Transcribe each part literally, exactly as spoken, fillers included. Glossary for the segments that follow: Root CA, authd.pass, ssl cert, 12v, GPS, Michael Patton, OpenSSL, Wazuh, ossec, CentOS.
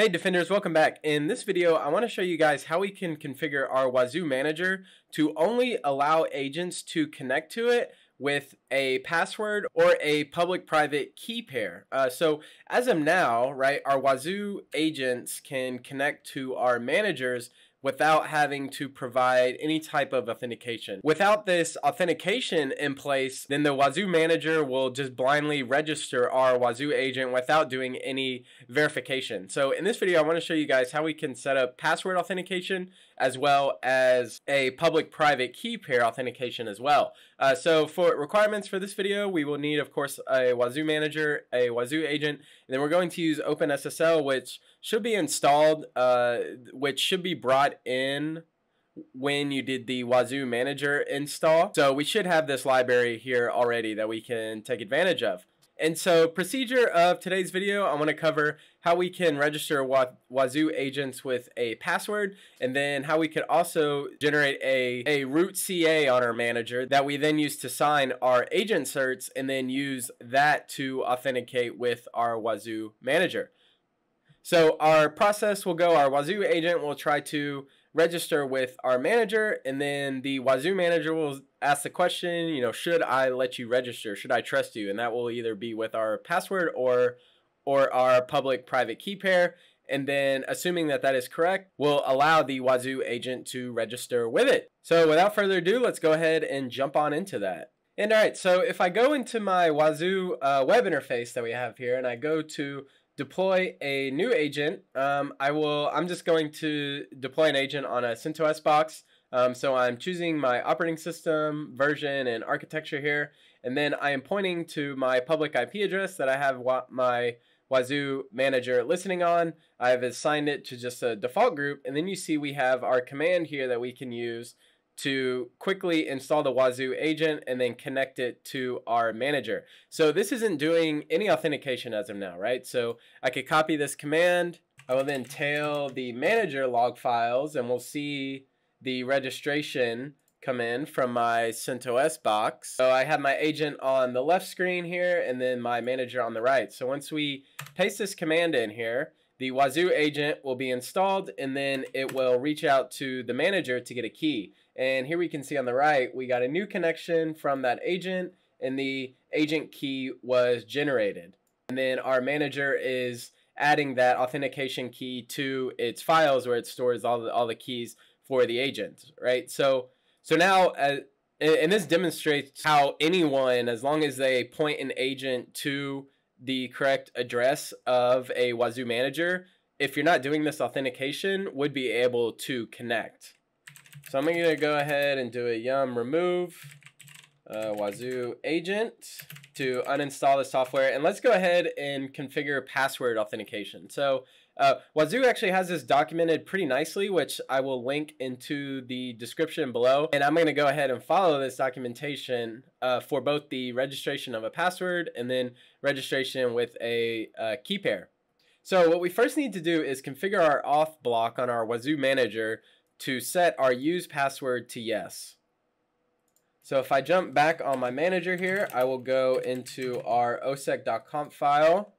Hey Defenders, welcome back. In this video, I want to show you guys how we can configure our Wazuh manager to only allow agents to connect to it with a password or a public-private key pair. Uh, so as of now, right, our Wazuh agents can connect to our managers without having to provide any type of authentication. Without this authentication in place, then the Wazuh manager will just blindly register our Wazuh agent without doing any verification. So in this video, I want to show you guys how we can set up password authentication as well as a public-private key pair authentication as well. Uh, so for requirements for this video, we will need, of course, a Wazuh manager, a Wazuh agent, and then we're going to use OpenSSL, which should be installed, uh, which should be brought in when you did the Wazuh manager install. So we should have this library here already that we can take advantage of. And so procedure of today's video, I want to cover how we can register Wazuh agents with a password, and then how we could also generate a, a root C A on our manager that we then use to sign our agent certs and then use that to authenticate with our Wazuh manager. So our process will go, our Wazuh agent will try to register with our manager, and then the Wazuh manager will ask the question, you know, should I let you register? Should I trust you? And that will either be with our password or, or our public-private key pair. And then assuming that that is correct, we'll allow the Wazuh agent to register with it. So without further ado, let's go ahead and jump on into that. And all right, so if I go into my Wazuh uh, web interface that we have here, and I go to deploy a new agent. Um, I will, I'm just going to deploy an agent on a CentOS box. Um, so I'm choosing my operating system version and architecture here. And then I am pointing to my public I P address that I have wa my Wazuh manager listening on. I've assigned it to just a default group. And then you see we have our command here that we can use to quickly install the Wazuh agent and then connect it to our manager. So this isn't doing any authentication as of now, right? So I could copy this command. I will then tail the manager log files, and we'll see the registration come in from my CentOS box. So I have my agent on the left screen here and then my manager on the right. So once we paste this command in here, the Wazuh agent will be installed, and then it will reach out to the manager to get a key. And here we can see on the right, we got a new connection from that agent, and the agent key was generated. And then our manager is adding that authentication key to its files where it stores all the, all the keys for the agent, right? So, so now, uh, and this demonstrates how anyone, as long as they point an agent to the correct address of a Wazuh manager, if you're not doing this authentication, would be able to connect. So I'm going to go ahead and do a yum remove uh, Wazuh agent to uninstall the software. And let's go ahead and configure password authentication. So uh, Wazuh actually has this documented pretty nicely, which I will link into the description below. And I'm going to go ahead and follow this documentation uh, for both the registration of a password and then registration with a uh, key pair. So what we first need to do is configure our auth block on our Wazuh manager to set our use password to yes. So if I jump back on my manager here, I will go into our ossec dot conf file.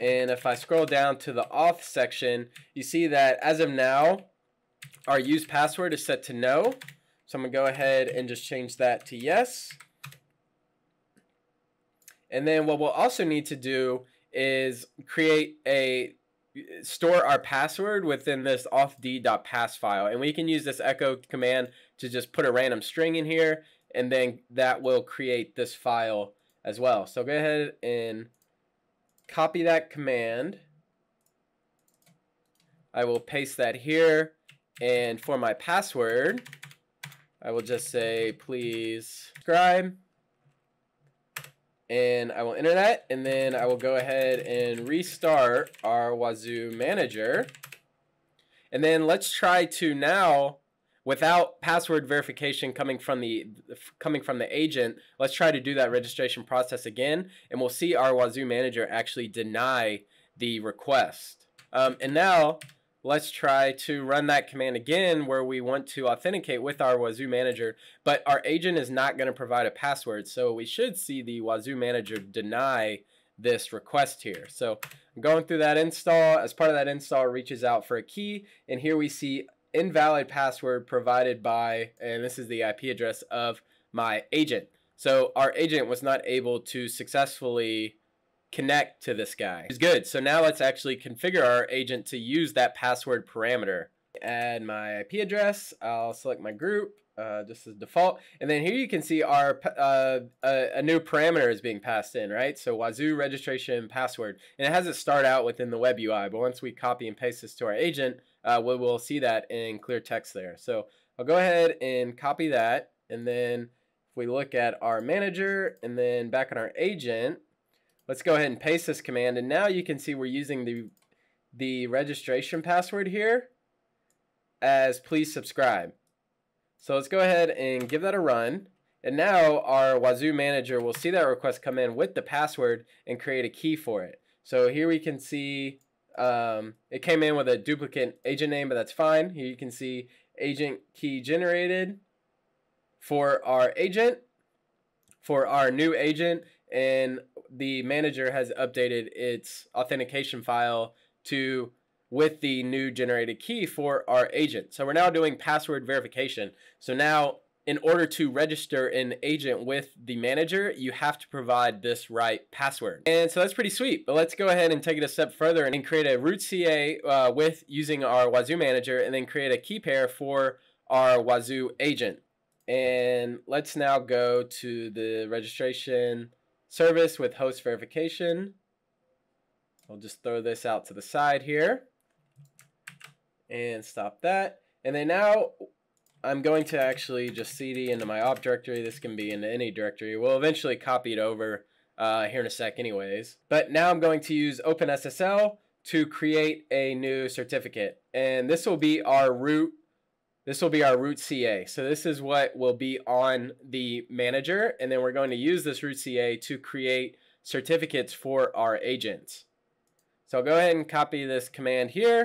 And if I scroll down to the auth section, you see that as of now, our use password is set to no. So I'm gonna go ahead and just change that to yes. And then what we'll also need to do is create a store our password within this authd.pass file, and we can use this echo command to just put a random string in here, and then that will create this file as well. So go ahead and copy that command. I will paste that here, and for my password I will just say please subscribe, and I will enter that, and then I will go ahead and restart our Wazuh manager. And then let's try to now, without password verification coming from the coming from the agent, let's try to do that registration process again, and we'll see our Wazuh manager actually deny the request. Um, and now let's try to run that command again where we want to authenticate with our Wazuh manager, but our agent is not going to provide a password. So we should see the Wazuh manager deny this request here. So I'm going through that install. As part of that install, reaches out for a key, and here we see invalid password provided by, and this is the I P address of my agent. So our agent was not able to successfully connect to this guy. It's good. So now let's actually configure our agent to use that password parameter. Add my I P address. I'll select my group uh, just as default. And then here you can see our uh, a, a new parameter is being passed in, right? So Wazuh registration password. And it has it start out within the web U I, but once we copy and paste this to our agent, uh, we will see that in clear text there. So I'll go ahead and copy that. And then if we look at our manager and then back on our agent, let's go ahead and paste this command. And now you can see we're using the, the registration password here as please subscribe. So let's go ahead and give that a run. And now our Wazuh manager will see that request come in with the password and create a key for it. So here we can see um, it came in with a duplicate agent name, but that's fine. Here you can see agent key generated for our agent, for our new agent, and the manager has updated its authentication file to with the new generated key for our agent. So we're now doing password verification. So now in order to register an agent with the manager, you have to provide this right password. And so that's pretty sweet, but let's go ahead and take it a step further and create a root C A uh, with using our Wazuh manager, and then create a key pair for our Wazuh agent. And let's now go to the registration service with host verification. I'll just throw this out to the side here and stop that. And then now I'm going to actually just C D into my op directory. This can be into any directory. We'll eventually copy it over uh, here in a sec anyways. But now I'm going to use OpenSSL to create a new certificate. And this will be our root This will be our root C A. So this is what will be on the manager. And then we're going to use this root C A to create certificates for our agents. So I'll go ahead and copy this command here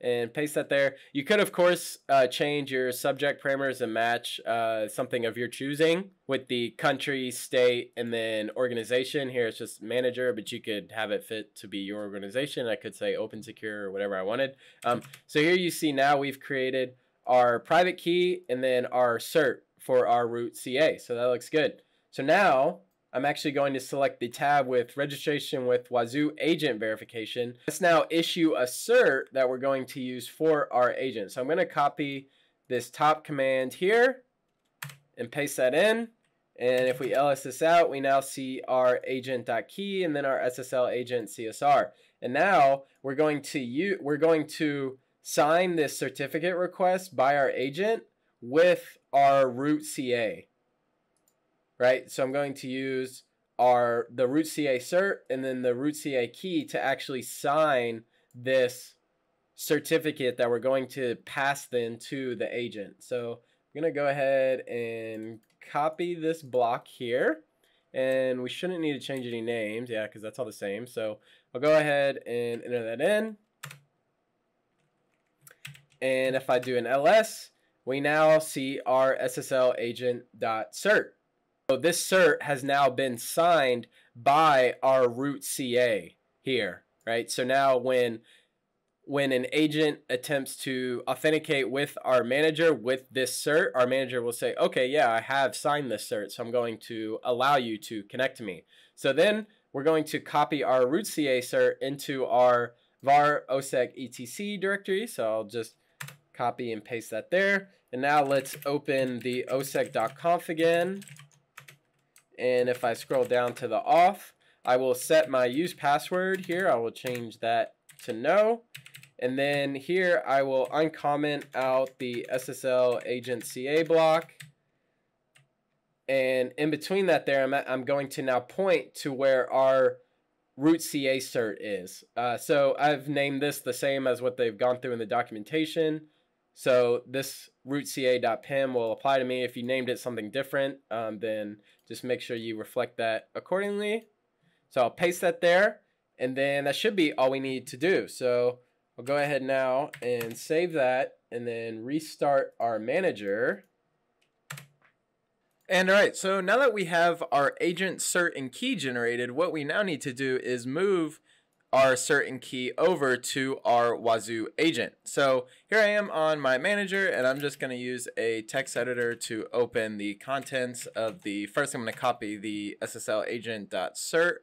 and paste that there. You could, of course, uh, change your subject parameters and match uh, something of your choosing with the country, state, and then organization. Here it's just manager, but you could have it fit to be your organization. I could say open, secure, or whatever I wanted. Um, so here you see now we've created our private key and then our cert for our root C A. So that looks good. So now I'm actually going to select the tab with registration with Wazuh agent verification. Let's now issue a cert that we're going to use for our agent. So I'm going to copy this top command here and paste that in. And if we L S this out, we now see our agent.key and then our S S L agent C S R. And now we're going to use, we're going to sign this certificate request by our agent with our root C A, right? So I'm going to use our the root C A cert and then the root C A key to actually sign this certificate that we're going to pass then to the agent. So I'm going to go ahead and copy this block here, and we shouldn't need to change any names, yeah, because that's all the same. So I'll go ahead and enter that in. And if I do an L S, we now see our S S L agent.cert. So this cert has now been signed by our root C A here, right? So now when, when an agent attempts to authenticate with our manager with this cert, our manager will say, okay, yeah, I have signed this cert, so I'm going to allow you to connect to me. So then we're going to copy our root C A cert into our var ossec etc directory. So I'll just copy and paste that there. And now let's open the ossec dot conf again. And if I scroll down to the auth, I will set my use password here. I will change that to no. And then here I will uncomment out the S S L agent C A block. And in between that there, I'm, I'm going to now point to where our root C A cert is. Uh, so I've named this the same as what they've gone through in the documentation. So this root C A dot pim will apply to me. If you named it something different, um, then just make sure you reflect that accordingly. So I'll paste that there, and then that should be all we need to do. So we'll go ahead now and save that, and then restart our manager. And all right, so now that we have our agent cert and key generated, what we now need to do is move our cert and key over to our Wazuh agent. So here I am on my manager, and I'm just going to use a text editor to open the contents of the first. I'm going to copy the S S L agent.cert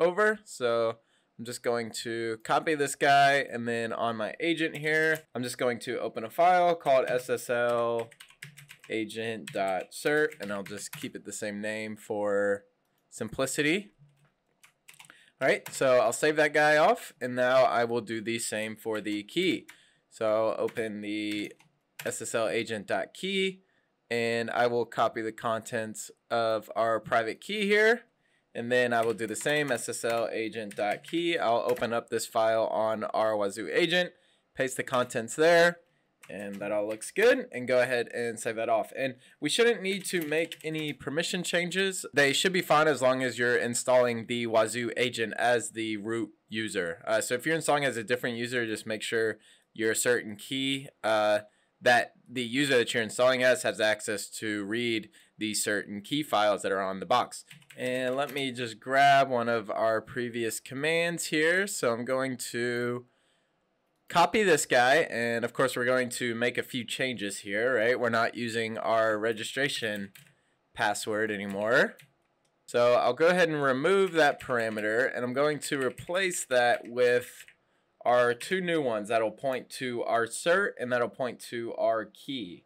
over. So I'm just going to copy this guy, and then on my agent here, I'm just going to open a file called S S L agent.cert, and I'll just keep it the same name for simplicity. All right, so I'll save that guy off, and now I will do the same for the key. So I'll open the S S L agent.key, and I will copy the contents of our private key here. And then I will do the same, S S L agent.key. I'll open up this file on our Wazuh agent, paste the contents there, and that all looks good, and go ahead and save that off. And we shouldn't need to make any permission changes. They should be fine as long as you're installing the Wazuh agent as the root user. Uh, so if you're installing as a different user, just make sure your cert and key uh, that the user that you're installing as has access to read the cert and key files that are on the box. And let me just grab one of our previous commands here. So I'm going to copy this guy. And of course, we're going to make a few changes here, right? We're not using our registration password anymore. So I'll go ahead and remove that parameter. And I'm going to replace that with our two new ones. That'll point to our cert, and that'll point to our key.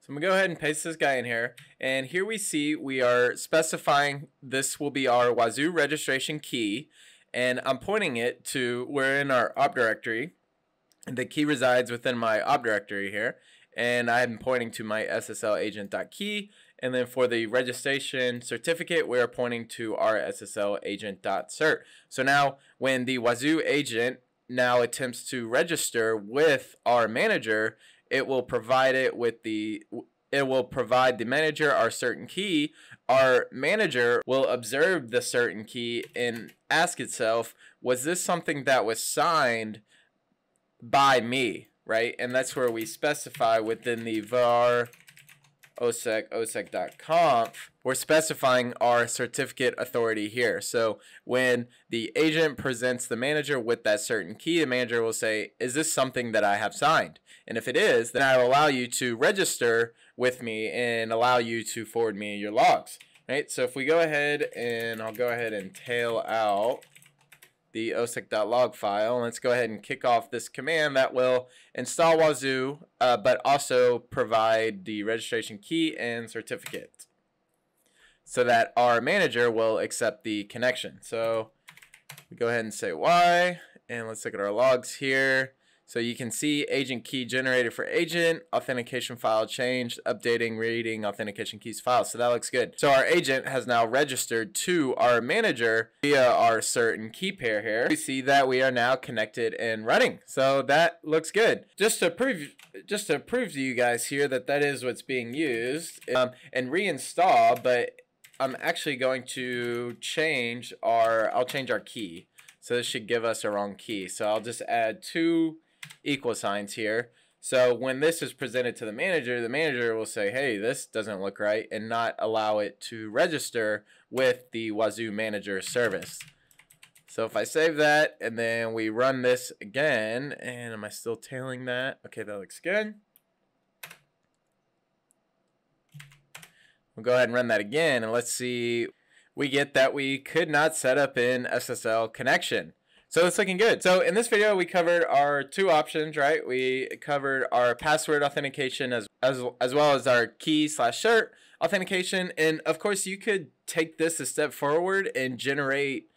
So I'm gonna go ahead and paste this guy in here. And here we see we are specifying this will be our Wazuh registration key. And I'm pointing it to, we're in our op directory. The key resides within my op directory here. And I'm pointing to my S S L agent.key. And then for the registration certificate, we're pointing to our S S L agent.cert. So now when the Wazuh agent now attempts to register with our manager, it will provide it with the, it will provide the manager our cert and key. Our manager will observe the cert and key and ask itself, was this something that was signed by me, right? And that's where we specify within the var ossec, ossec.conf, we're specifying our certificate authority here. So when the agent presents the manager with that certain key, the manager will say, is this something that I have signed? And if it is, then I will allow you to register with me and allow you to forward me your logs, right? So if we go ahead and I'll go ahead and tail out the ossec.log file. Let's go ahead and kick off this command that will install Wazuh, uh, but also provide the registration key and certificate so that our manager will accept the connection. So we go ahead and say Y, and let's look at our logs here. So you can see agent key generated for agent, authentication file changed, updating, reading, authentication keys file. So that looks good. So our agent has now registered to our manager via our cert and key pair here. We see that we are now connected and running. So that looks good. Just to prove, just to prove to you guys here that that is what's being used, um, and reinstall, but I'm actually going to change our, I'll change our key. So this should give us our own key. So I'll just add two equal signs here. So when this is presented to the manager, the manager will say, hey, this doesn't look right, and not allow it to register with the Wazuh manager service. So if I save that and then we run this again, and am I still tailing that? Okay, that looks good. We'll go ahead and run that again, and let's see. We get that we could not set up an S S L connection. So it's looking good. So in this video, we covered our two options, right? We covered our password authentication as, as, as well as our key slash cert authentication. And of course, you could take this a step forward and generate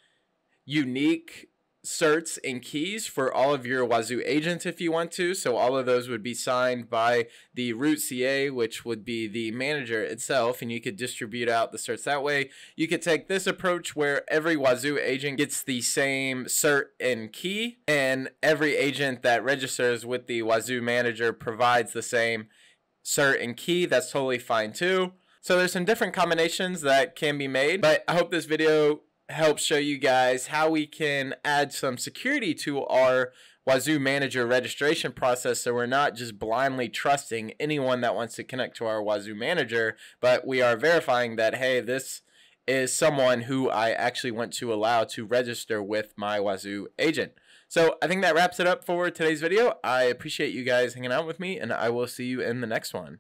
unique certs and keys for all of your Wazuh agents if you want to. So all of those would be signed by the root C A, which would be the manager itself, and you could distribute out the certs that way. You could take this approach where every Wazuh agent gets the same cert and key, and every agent that registers with the Wazuh manager provides the same cert and key. That's totally fine too. So there's some different combinations that can be made, but I hope this video help show you guys how we can add some security to our Wazuh manager registration process, so we're not just blindly trusting anyone that wants to connect to our Wazuh manager, but we are verifying that, hey, this is someone who I actually want to allow to register with my Wazuh agent. So I think that wraps it up for today's video. I appreciate you guys hanging out with me, and I will see you in the next one.